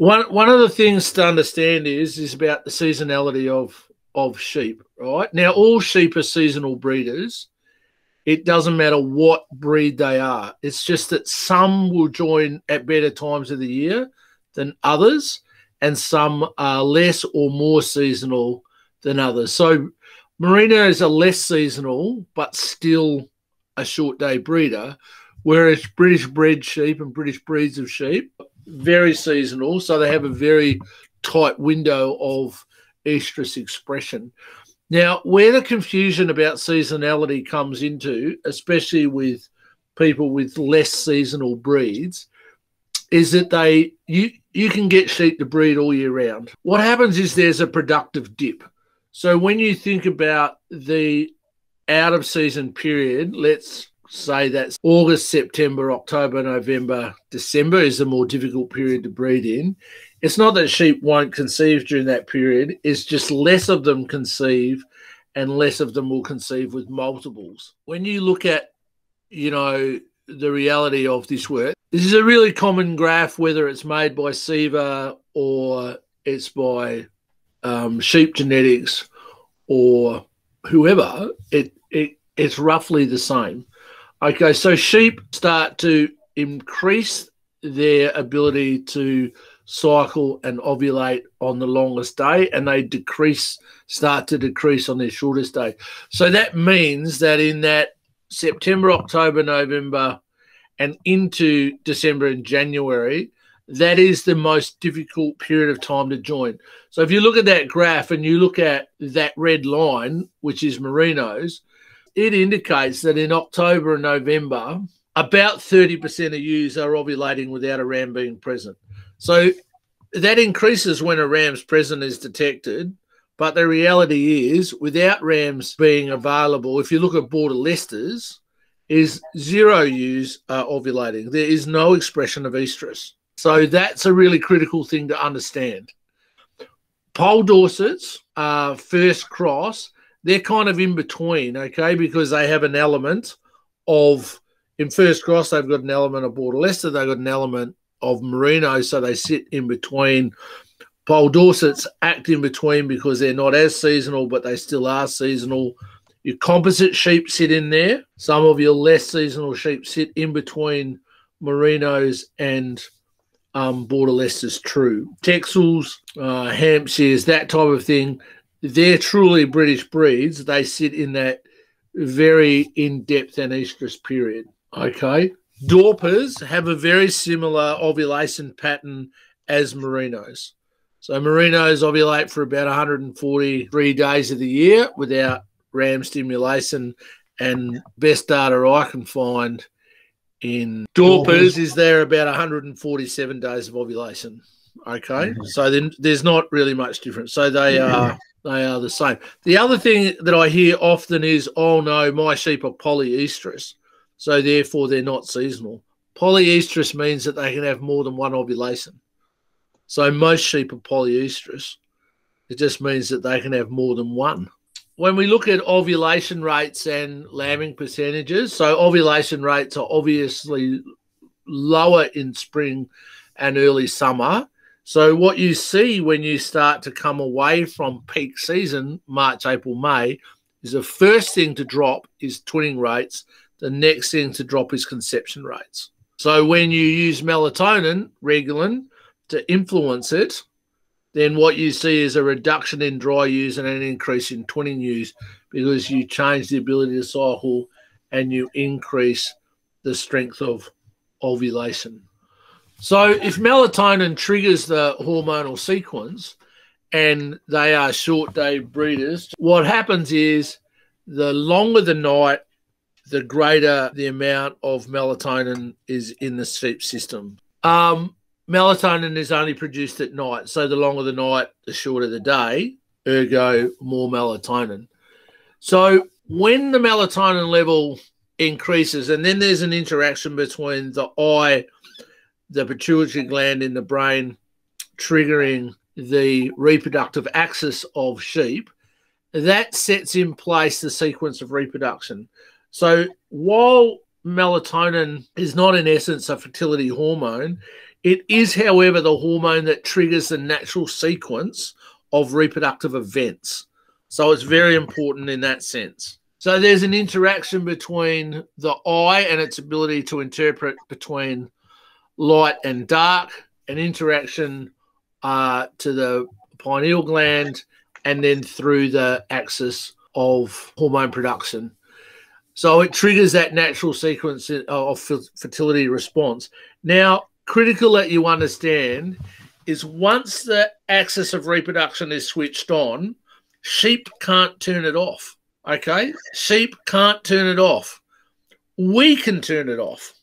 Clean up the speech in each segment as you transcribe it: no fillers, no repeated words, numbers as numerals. One of the things to understand is about the seasonality of sheep, right? Now, all sheep are seasonal breeders. It doesn't matter what breed they are. It's just that some will join at better times of the year than others, and some are less or more seasonal than others. So merinos are less seasonal but still a short day breeder, whereas British bred sheep and British breeds of sheep, very seasonal, so they have a very tight window of estrus expression. Now, where the confusion about seasonality comes into, especially with people with less seasonal breeds, is that you can get sheep to breed all year round. What happens is there's a productive dip. So when you think about the out-of-season period, let's say that's August, September, October, November, December is the more difficult period to breed in. It's not that sheep won't conceive during that period. It's just less of them conceive and less of them will conceive with multiples. When you look at, you know, the reality of this work, this is a really common graph, whether it's made by Ceva or it's by sheep genetics or whoever, it's roughly the same. Okay, so sheep start to increase their ability to cycle and ovulate on the longest day, and they start to decrease on their shortest day. So that means that in that September, October, November, and into December and January, that is the most difficult period of time to join. So if you look at that graph and you look at that red line, which is merinos, it indicates that in October and November, about 30% of ewes are ovulating without a ram being present. So that increases when a ram's present is detected. But the reality is, without rams being available, if you look at Border Leicester's, is zero ewes are ovulating. There is no expression of estrus. So that's a really critical thing to understand. Pole Dorset's first cross, they're kind of in between, okay, because they have an element of, in first cross, they've got an element of Border Leicester, they've got an element of merino, so they sit in between. Pole Dorsets act in between because they're not as seasonal, but they still are seasonal. Your composite sheep sit in there. Some of your less seasonal sheep sit in between merinos and Border Leicester's true. Texels, Hampshires, that type of thing, they're truly British breeds. They sit in that very in-depth anestrus period, okay? Dorpers have a very similar ovulation pattern as merinos. So merinos ovulate for about 143 days of the year without ram stimulation, and best data I can find in Dorpers is there about 147 days of ovulation, okay? So then there's not really much difference. So they are the same. The other thing that I hear often is, oh, no, my sheep are polyestrous, so therefore they're not seasonal. Polyestrous means that they can have more than one ovulation. So most sheep are polyestrous. It just means that they can have more than one. When we look at ovulation rates and lambing percentages, so ovulation rates are obviously lower in spring and early summer. So what you see when you start to come away from peak season, March, April, May, is the first thing to drop is twinning rates. The next thing to drop is conception rates. So when you use melatonin, Regulin, to influence it, then what you see is a reduction in dry ewes and an increase in twinning ewes because you change the ability to cycle and you increase the strength of ovulation. So if melatonin triggers the hormonal sequence and they are short day breeders, what happens is the longer the night, the greater the amount of melatonin is in the sheep system. Melatonin is only produced at night, so the longer the night, the shorter the day, ergo more melatonin. So when the melatonin level increases, and then there's an interaction between the eye, the pituitary gland in the brain, triggering the reproductive axis of sheep, that sets in place the sequence of reproduction. So while melatonin is not in essence a fertility hormone, It is, however, the hormone that triggers the natural sequence of reproductive events. So it's very important in that sense. So there's an interaction between the eye and its ability to interpret between light and dark, an interaction to the pineal gland, and then through the axis of hormone production. So it triggers that natural sequence of fertility response. Now, critical that you understand is once the axis of reproduction is switched on, sheep can't turn it off. Okay, sheep can't turn it off. We can turn it off.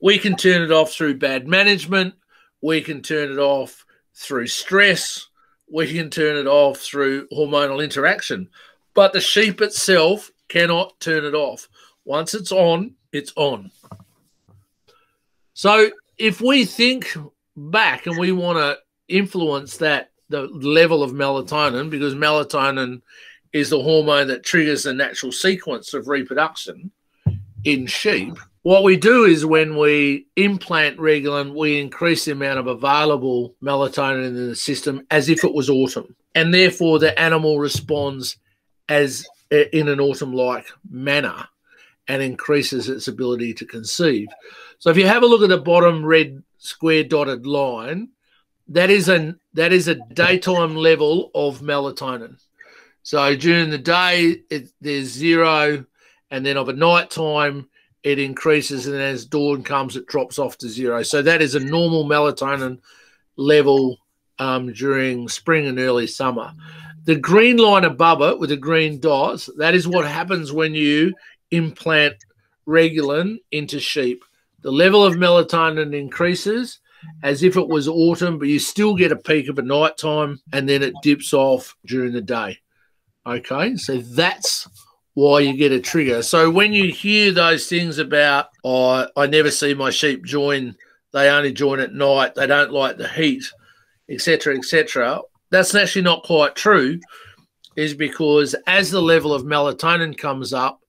We can turn it off through bad management. We can turn it off through stress. We can turn it off through hormonal interaction. But the sheep itself cannot turn it off. Once it's on, it's on. So if we think back and we want to influence that, the level of melatonin, because melatonin is the hormone that triggers the natural sequence of reproduction in sheep. What we do is when we implant Regulin, we increase the amount of available melatonin in the system as if it was autumn. And therefore the animal responds as in an autumn-like manner and increases its ability to conceive. So if you have a look at the bottom red square dotted line, that is a daytime level of melatonin. So during the day, there's zero, and then over night time, it increases, and as dawn comes, it drops off to zero. So that is a normal melatonin level during spring and early summer. The green line above it with the green dots, that is what happens when you implant Regulin into sheep. The level of melatonin increases as if it was autumn, but you still get a peak of a night time, and then it dips off during the day. Okay, so that's why you get a trigger. So when you hear those things about, oh, I never see my sheep join, they only join at night, they don't like the heat, etc., etc., that's actually not quite true, is because as the level of melatonin comes up,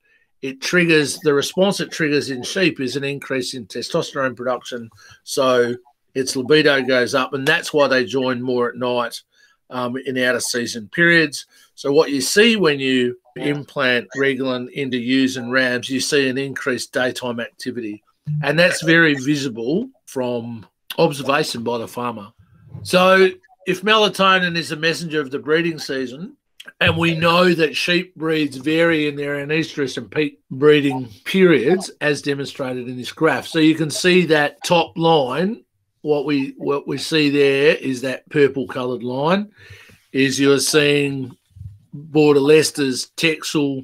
it triggers, the response it triggers in sheep is an increase in testosterone production, so its libido goes up, and that's why they join more at night in out-of-season periods. So what you see when you implant Regulin into ewes and rams, you see an increased daytime activity, and that's very visible from observation by the farmer. So if melatonin is a messenger of the breeding season, and we know that sheep breeds vary in their anaestrous and peak breeding periods, as demonstrated in this graph. So you can see that top line. What we see there is that purple-coloured line, is you're seeing Border Leicester's Texel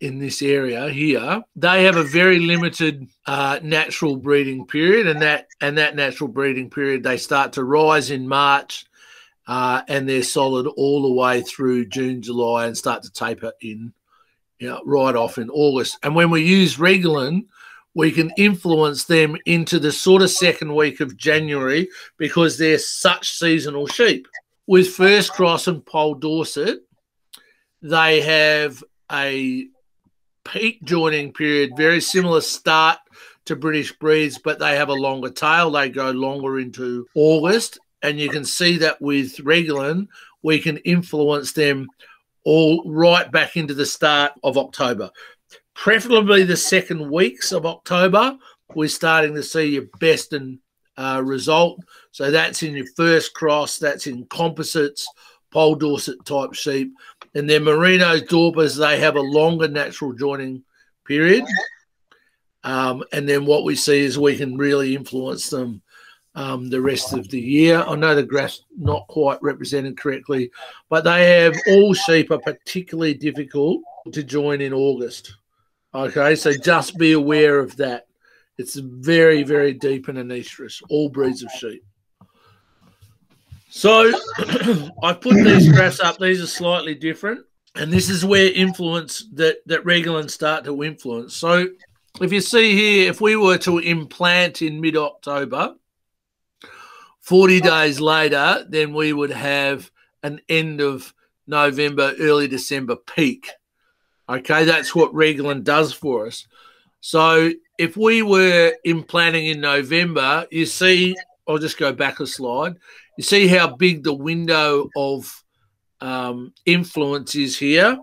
in this area here. They have a very limited natural breeding period, and that natural breeding period, they start to rise in March and they're solid all the way through June, July, and start to taper in, you know, right off in August. And when we use Regulin, we can influence them into the sort of second week of January because they're such seasonal sheep. With First Cross and Pole Dorset, they have a peak joining period, very similar start to British breeds, but they have a longer tail. They go longer into August, and you can see that with Regulin, we can influence them all right back into the start of October. Preferably the second weeks of October, we're starting to see your best and result. So that's in your First Cross, that's in composites, Pole Dorset type sheep. And then Merinos, Dorpers, they have a longer natural joining period. And then what we see is we can really influence them the rest of the year. I know the graph's not quite represented correctly, but they have all sheep are particularly difficult to join in August. Okay, so just be aware of that. It's very, very deep and anaestrous, all breeds of sheep. So I've put these graphs up. These are slightly different, and this is where influence that Regulin start to influence. So if you see here, if we were to implant in mid-October, 40 days later, then we would have an end of November, early December peak. Okay, that's what Regulin does for us. So if we were implanting in November, you see I'll just go back a slide. You see how big the window of influence is here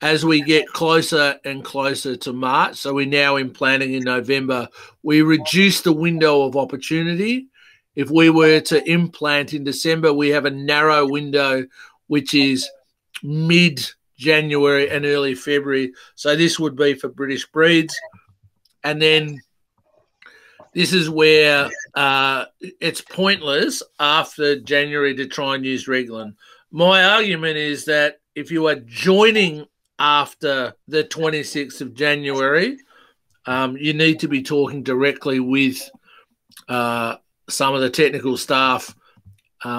as we get closer and closer to March. So we're now in planning in November. We reduce the window of opportunity. If we were to implant in December, we have a narrow window, which is mid-January and early February. So this would be for British breeds. And then this is where it's pointless after January to try and use Regulin. My argument is that if you are joining after the 26th of January, you need to be talking directly with some of the technical staff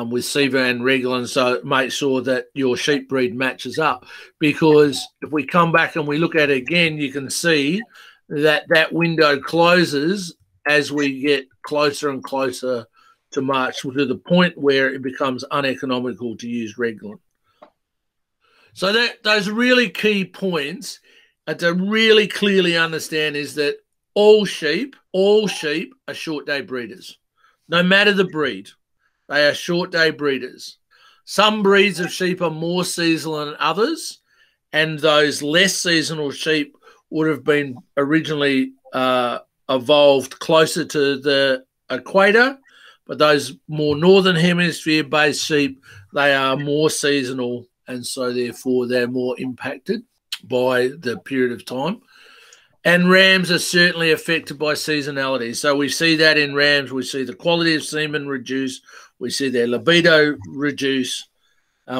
with Ceva and Regulin, so make sure that your sheep breed matches up, because if we come back and we look at it again, you can see that that window closes as we get closer and closer to March, to the point where it becomes uneconomical to use Regulin. So that those really key points to really clearly understand is that all sheep are short day breeders. No matter the breed, they are short day breeders. Some breeds of sheep are more seasonal than others, and those less seasonal sheep would have been originally evolved closer to the equator, but those more northern hemisphere-based sheep, they are more seasonal, and so therefore they're more impacted by the period of time. And rams are certainly affected by seasonality. So we see that in rams. We see the quality of semen reduce. We see their libido reduce.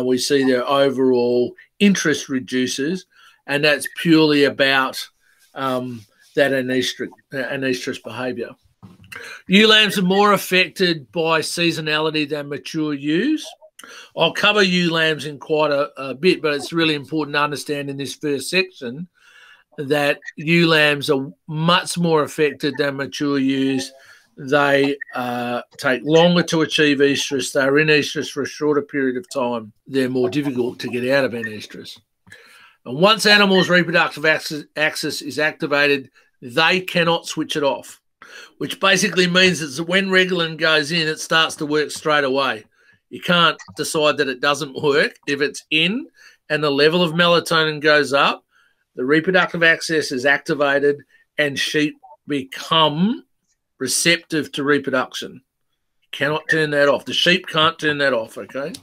We see their overall interest reduces. And that's purely about that anistrous behaviour. Ewe lambs are more affected by seasonality than mature ewes. I'll cover ewe lambs in quite a bit, but it's really important to understand in this first section that ewe lambs are much more affected than mature ewes. They take longer to achieve estrus. They're in estrus for a shorter period of time. They're more difficult to get out of estrus. And once animals' reproductive axis is activated, they cannot switch it off, which basically means that when Regulin goes in, it starts to work straight away. You can't decide that it doesn't work. If it's in and the level of melatonin goes up, the reproductive axis is activated and sheep become receptive to reproduction. Cannot turn that off. The sheep can't turn that off, okay?